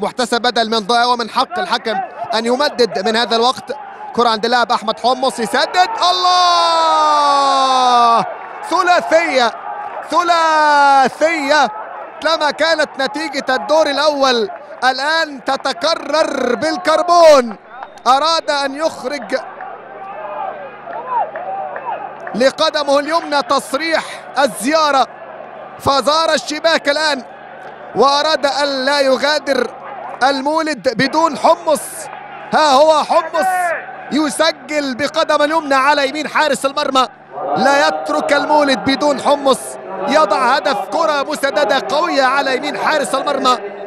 محتسب بدل من ضائع، ومن حق الحكم أن يمدد من هذا الوقت. كرة عند اللاعب أحمد حمص يسدد، الله، ثلاثية ثلاثية لما كانت نتيجة الدور الأول الآن تتكرر بالكربون. أراد أن يخرج لقدمه اليمنى تصريح الزيارة، فزار الشباك الآن، وأراد أن لا يغادر المولد بدون حمص. ها هو حمص يسجل بقدم اليمنى على يمين حارس المرمى، لا يترك المولد بدون حمص، يضع هدف، كرة مسددة قوية على يمين حارس المرمى.